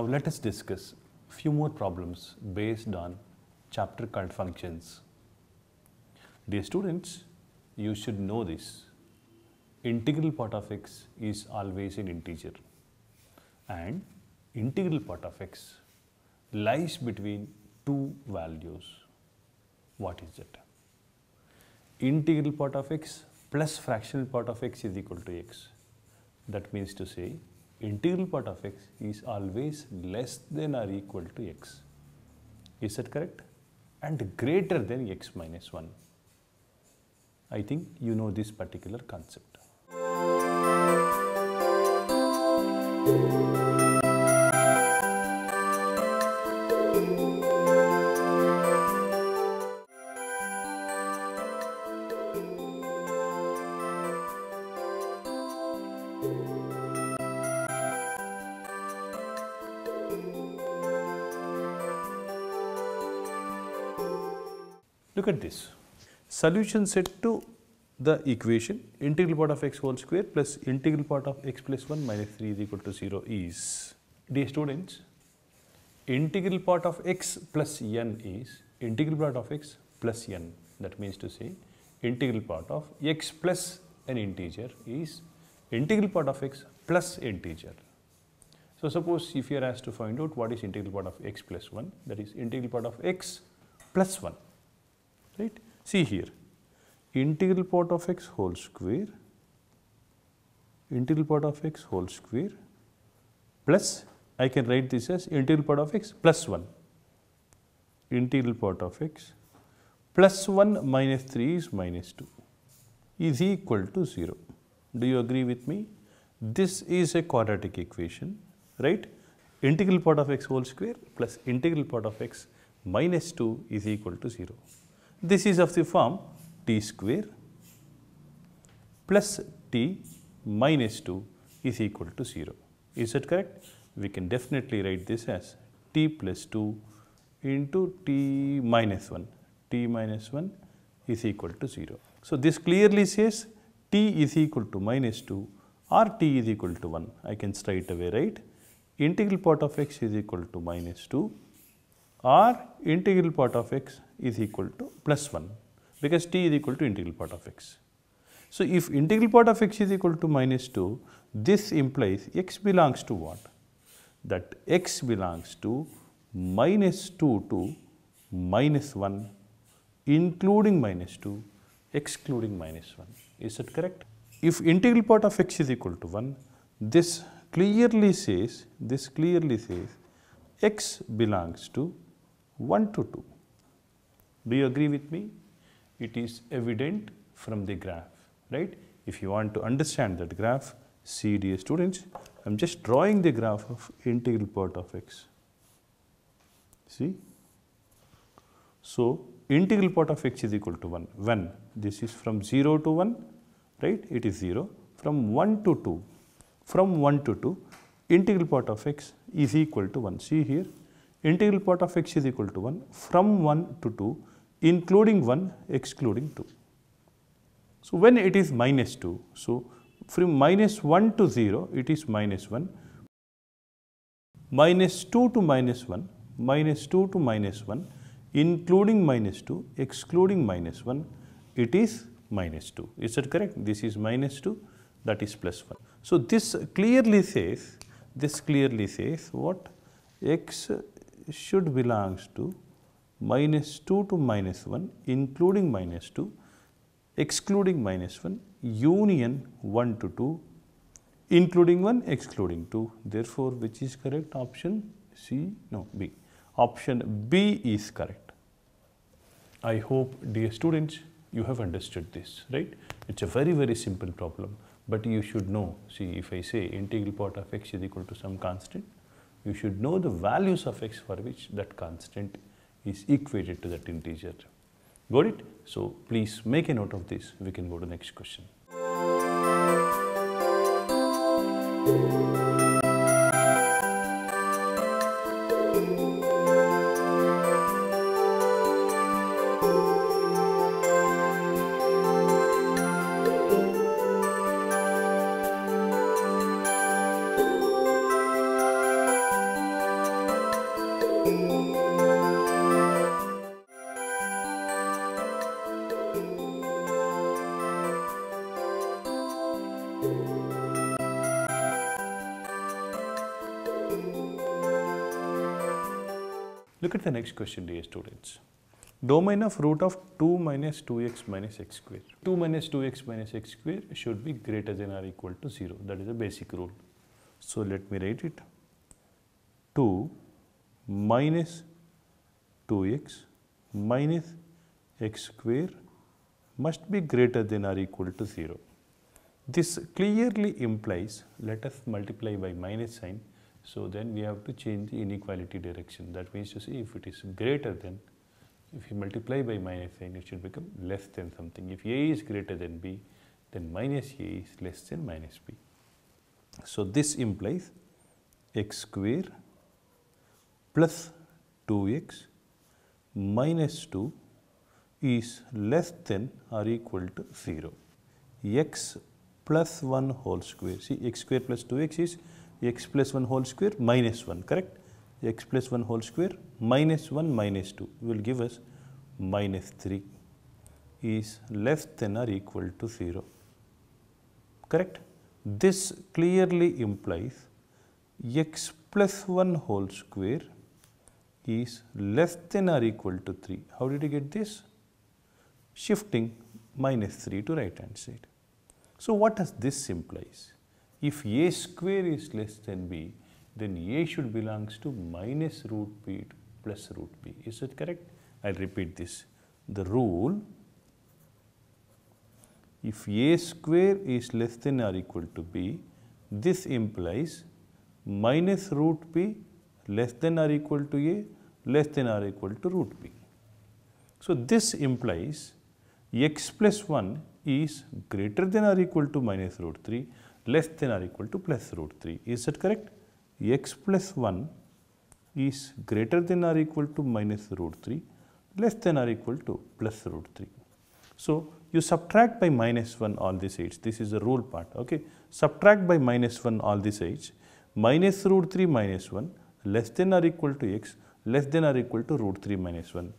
Now let us discuss a few more problems based on chapter called functions. Dear students, you should know this. Integral part of x is always an integer, and integral part of x lies between two values. What is it? Integral part of x plus fractional part of x is equal to x. That means to say integral part of x is always less than or equal to x. Is that correct? And greater than x minus 1. I think you know this particular concept. Look at this. Solution set to the equation integral part of x whole square plus integral part of x plus 1 minus 3 is equal to 0 is. Dear students, integral part of x plus n is integral part of x plus n. That means to say integral part of x plus an integer is integral part of x plus integer. So suppose if you are asked to find out what is integral part of x plus 1, that is integral part of x plus 1. Right? See here, integral part of x whole square, plus I can write this as integral part of x plus 1. Integral part of x plus 1 minus 3 is minus 2 is equal to 0. Do you agree with me? This is a quadratic equation, right? Integral part of x whole square plus integral part of x minus 2 is equal to 0. This is of the form t square plus t minus 2 is equal to 0. Is that correct? We can definitely write this as t plus 2 into t minus 1. T minus 1 is equal to 0. So this clearly says t is equal to minus 2 or t is equal to 1. I can straight away write integral part of x is equal to minus 2 or integral part of x is equal to plus 1, because t is equal to integral part of x. So if integral part of x is equal to minus 2, this implies x belongs to what? That x belongs to minus 2 to minus 1, including minus 2, excluding minus 1. Is that correct? If integral part of x is equal to 1, this clearly says x belongs to 1 to 2. Do you agree with me? It is evident from the graph, right? If you want to understand that graph, see, dear students, I am just drawing the graph of integral part of x. See? So, integral part of x is equal to 1. When? This is from 0 to 1, right? It is 0. From 1 to 2. From 1 to 2. Integral part of x is equal to 1. See here, integral part of x is equal to 1 from 1 to 2, including 1, excluding 2. So when it is minus 2, so from minus 1 to 0, it is minus 1. Minus 2 to minus 1, including minus 2, excluding minus 1, it is minus 2. Is that correct? This is minus 2, that is plus 1. So this clearly says, what? X should belongs to minus 2 to minus 1, including minus 2, excluding minus 1, union 1 to 2, including 1, excluding 2. Therefore, which is correct? Option C? No, B. Option B is correct. I hope, dear students, you have understood this, right? It's a very, very simple problem. But you should know, see, if I say integral part of x is equal to some constant, you should know the values of x for which that constant is equated to that integer. Got it? So please make a note of this. We can go to the next question. Look at the next question, dear students. Domain of root of 2 minus 2x minus x square. 2 minus 2x minus x square should be greater than or equal to 0. That is a basic rule. So, let me write it. 2 minus 2x minus x square must be greater than or equal to 0. This clearly implies, let us multiply by minus sign. So, then we have to change the inequality direction. That means to say if it is greater than, if you multiply by minus sign, it should become less than something. If A is greater than B, then minus A is less than minus B. So, this implies x square plus 2x minus 2 is less than or equal to 0. X plus 1 whole square. See, x square plus 2x is x plus 1 whole square minus 1, correct? X plus 1 whole square minus 1 minus 2 will give us minus 3 is less than or equal to 0, correct? This clearly implies x plus 1 whole square is less than or equal to 3. How did you get this? Shifting minus 3 to right hand side. So, what does this implies? If a square is less than b, then a should belongs to minus root b plus root b. Is it correct? I will repeat this. The rule, if a square is less than or equal to b, this implies minus root b less than or equal to a less than or equal to root b. So, this implies x plus 1 is greater than or equal to minus root 3, less than or equal to plus root 3. Is that correct? X plus 1 is greater than or equal to minus root 3, less than or equal to plus root 3. So, you subtract by minus 1 all the sides. This is the rule part. Okay? Subtract by minus 1 all the sides. Minus root 3 minus 1 less than or equal to x, less than or equal to root 3 minus 1.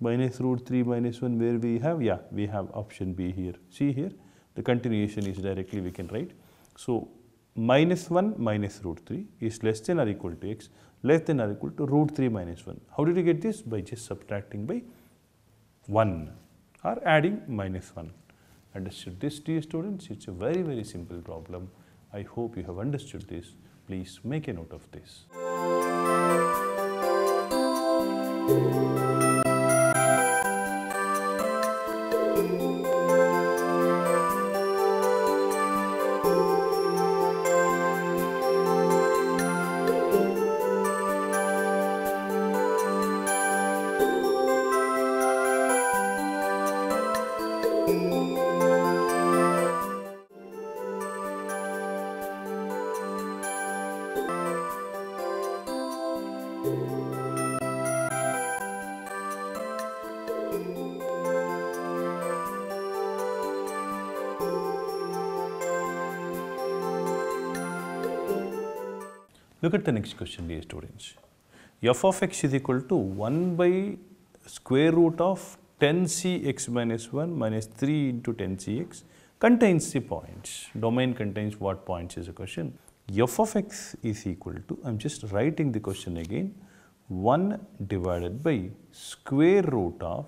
Minus root 3 minus 1 where we have? Yeah, we have option B here. See here, the continuation is directly we can write. So, minus 1 minus root 3 is less than or equal to x, less than or equal to root 3 minus 1. How did you get this? By just subtracting by 1 or adding minus 1. Understood this, dear students? It's a very, very simple problem. I hope you have understood this. Please make a note of this. Look at the next question, dear students. F of x is equal to 1 by square root of 10cx minus 1 minus 3 into 10cx contains the points. Domain contains what points is the question. F of x is equal to, I am just writing the question again, 1 divided by square root of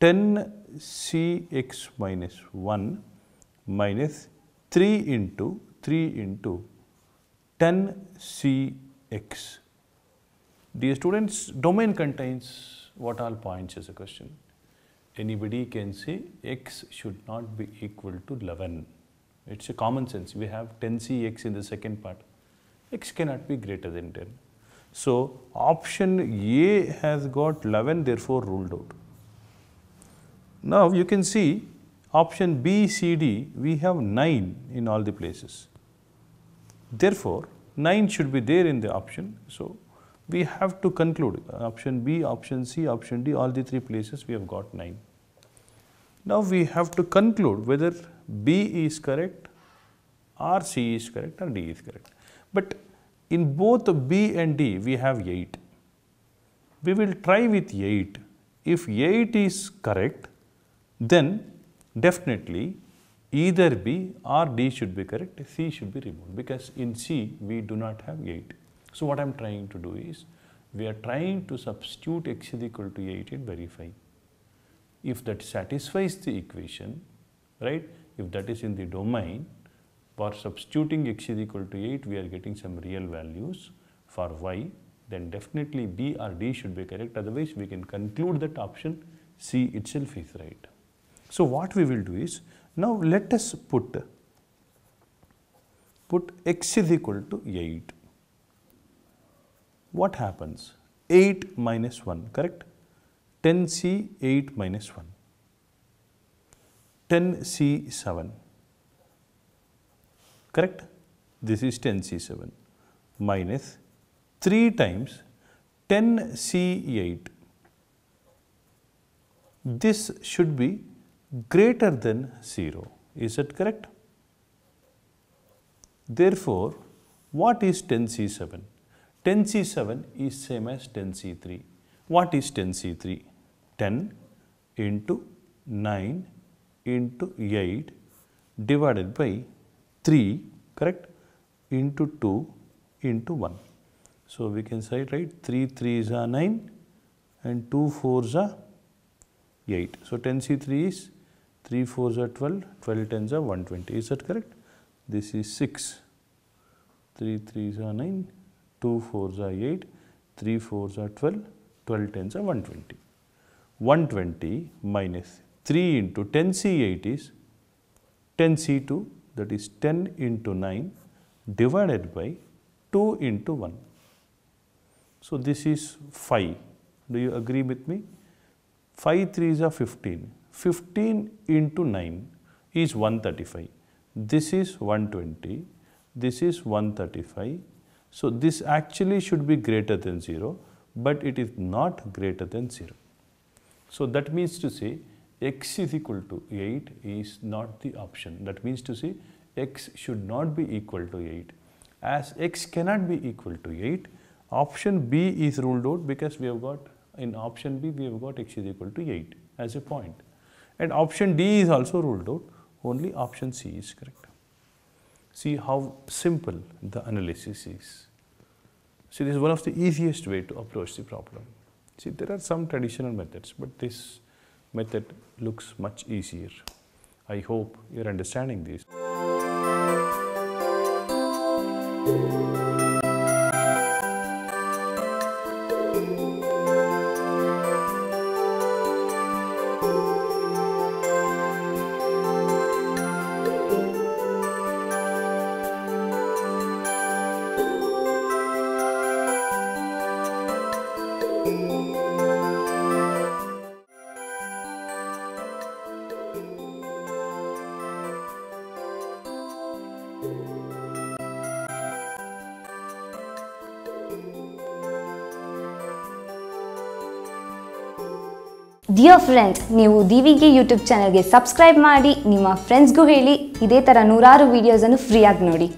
10cx minus 1 minus 3 into 10cx. Dear students, domain contains what all points is a question. Anybody can say x should not be equal to 11. It's a common sense. We have 10cx in the second part. X cannot be greater than 10. So, option A has got 11, therefore ruled out. Now, you can see option B, C, D, we have 9 in all the places. Therefore, 9 should be there in the option. So, we have to conclude option B, option C, option D, all the three places we have got 9. Now, we have to conclude whether B is correct or C is correct or D is correct. But in both B and D, we have 8. We will try with 8. If 8 is correct, then definitely either B or D should be correct, C should be removed because in C we do not have 8. So, what I am trying to do is We are trying to substitute x is equal to 8 in verify. If that satisfies the equation, right, if that is in the domain, for substituting x is equal to 8, we are getting some real values for y, then definitely B or D should be correct. Otherwise, we can conclude that option C itself is right. So, what we will do is, now let us put x is equal to 8. What happens? 8 minus 1, correct? 10C, 8 minus 1. 10C, 7, correct? This is 10C, 7 minus 3 times 10C, 8. This should be greater than 0. Is that correct? Therefore, what is 10C7? 10C7 is same as 10C3. What is 10C3? 10 into 9 into 8 divided by 3, correct, into 2 into 1. So, we can say, right, 3 3s are 9 and 2 4s are 8. So, 10C3 is 3 4s are 12, 12 10s are 120. Is that correct? This is 6, 3 3s are 9, 2 4s are 8, 3 4s are 12, 12 10s are 120. 120 minus 3 into 10C8 is 10C2, that is 10 into 9 divided by 2 into 1. So, this is 5. Do you agree with me? 5 3s are 15. 15 into 9 is 135. This is 120. This is 135. So, this actually should be greater than 0, but it is not greater than 0. So, that means to say x is equal to 8 is not the option. That means to say x should not be equal to 8. As x cannot be equal to 8, option B is ruled out because we have got, in option B, we have got x is equal to 8 as a point. And option D is also ruled out. Only option C is correct. See how simple the analysis is. See, this is one of the easiest way to approach the problem. See, there are some traditional methods, but this method looks much easier. I hope you are understanding this. Dear friends, ನೀವು ದಿವಿಗೆ YouTube ಚಾನೆಲ್ಗೆ subscribe ಮಾಡಿ ನಿಮ್ಮ ಫ್ರೆಂಡ್ಸ್ಗೂ ಹೇಳಿ ಇದೇ ತರ 100 videos ಅನ್ನು free ಆಗಿ ನೋಡಿ.